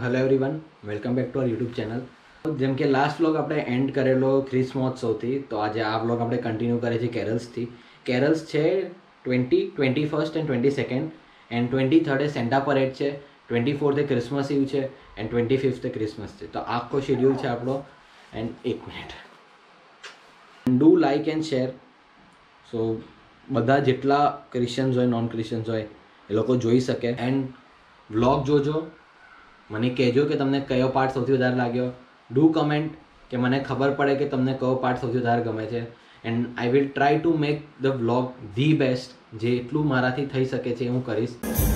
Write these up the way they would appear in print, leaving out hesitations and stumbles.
Hello everyone, welcome back to our YouTube channel. જેમ કે last vlog આપણે and કરેલો ખ્રિસમોત્સવથી, તો આજે આ વ્લોગ આપણે કન્ટિન્યુ કરે છે કેરલ્સથી। કેરલ્સ છે 20, 21st and 22nd and 23rd Santa parade છે, 24th ક્રિસમસ ઇવ છે એન્ડ 25th ક્રિસમસ છે। તો આખો શેડ્યુલ છે આપણો। એન્ડ એક minute, do like and share. So બધા જેટલા ક્રિશ્ચન્સ હોય, નોન ક્રિશ્ચન્સ હોય, એ લોકો જોઈ શકે। એન્ડ વ્લોગ જોજો, મને કહેજો કે તમને કયો પાર્ટ સૌથી વધારે લાગ્યો। ડુ કમેન્ટ કે મને ખબર પડે કે તમને કયો પાર્ટ સૌથી વધારે ગમે છે। And I will try to make the vlog the best, જે એટલું મારાથી થઈ શકે છે હું કરીશ।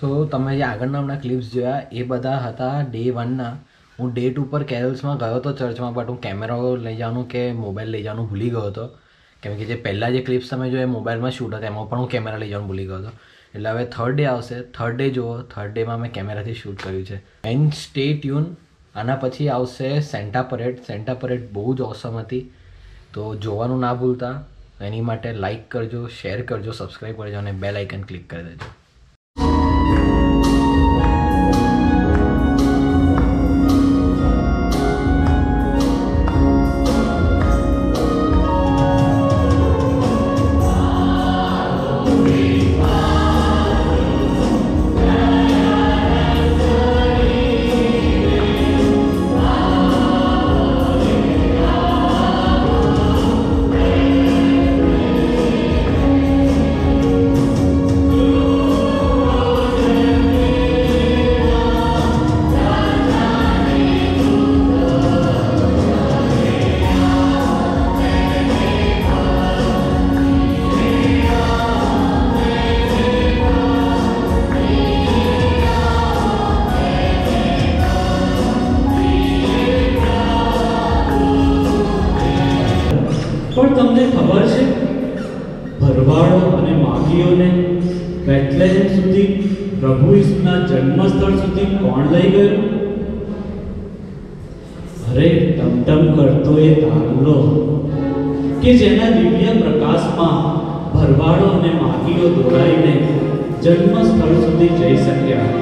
તો તમે જે આગળના હમણાં ક્લિપ્સ જોયા એ બધા હતા ડે વનના। હું ડે ટુ પર કેરલ્સમાં ગયો હતો ચર્ચમાં, બટ હું કેમેરો લઈ જવાનું કે મોબાઈલ લઈ જવાનું ભૂલી ગયો હતો, કેમ કે જે પહેલાં જે ક્લિપ્સ તમે જોયા મોબાઈલમાં શૂટ હતા, એમાં પણ હું કેમેરા લઈ જવાનું ભૂલી ગયો હતો। એટલે હવે થર્ડ ડે આવશે, થર્ડ ડે જુઓ, થર્ડ ડેમાં મેં કેમેરાથી શૂટ કર્યું છે। એન્ડ સ્ટે ટ્યુન, આના પછી આવશે સેન્ટા પરેડ। સેન્ટા પરેડ બહુ જ ઓસમ હતી, તો જોવાનું ના ભૂલતા। એની માટે લાઇક કરજો, શેર કરજો, સબસ્ક્રાઈબ કરજો અને બેલ આઇકન ક્લિક કરી દેજો। તમને ખબર છે ભરવાડો અને માગીઓને બેથલેહેમ સુધી પ્રભુ ઈસુના જન્મસ્થળ સુધી કોણ લઈ ગયું? અરે ટમટમ કરતો એ તારલો કે જેના દિવ્ય પ્રકાશમાં ભરવાડો અને માગીઓ દોરાઈને જન્મસ્થળ સુધી જઈ શક્યા।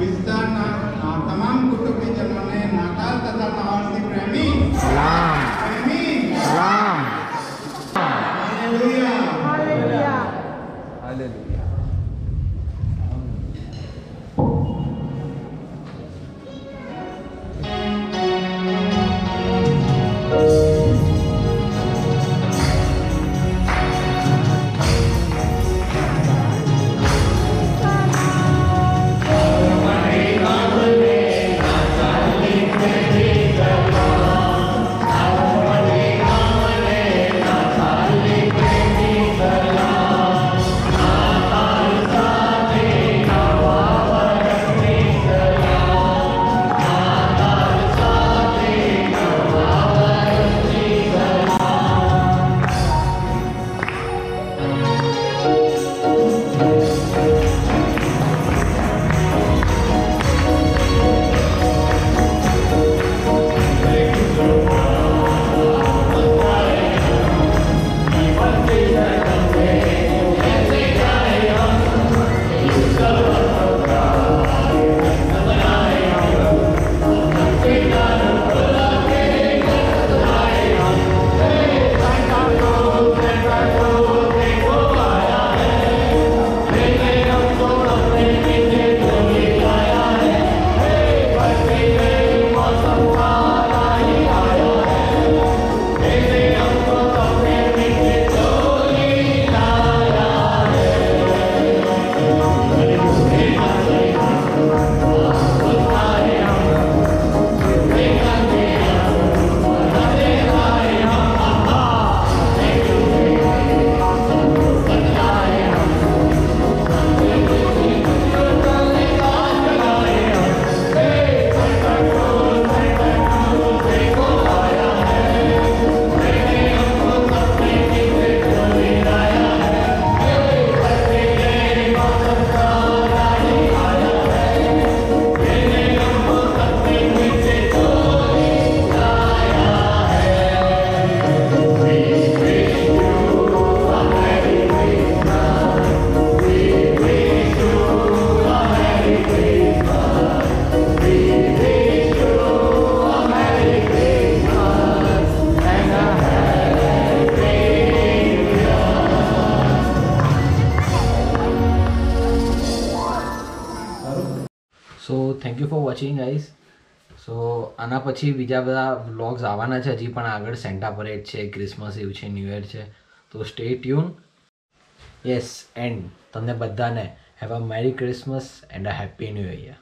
विस्तारना ना तमाम कुटुंबीजनों ने नाताल तथा नवासी प्रेमी सलाम प्रेमी सलाम। Hallelujah hallelujah hallelujah. Thank you for watching guys. So આના પછી બીજા બધા વ્લોગ્સ આવવાના છે હજી, પણ આગળ સેન્ટા પરેડ છે, ક્રિસમસ ઇવ છે, ન્યૂ યર છે, તો સ્ટે ટ્યુન. યસ એન્ડ તમને બધાને have a merry Christmas and a happy new year.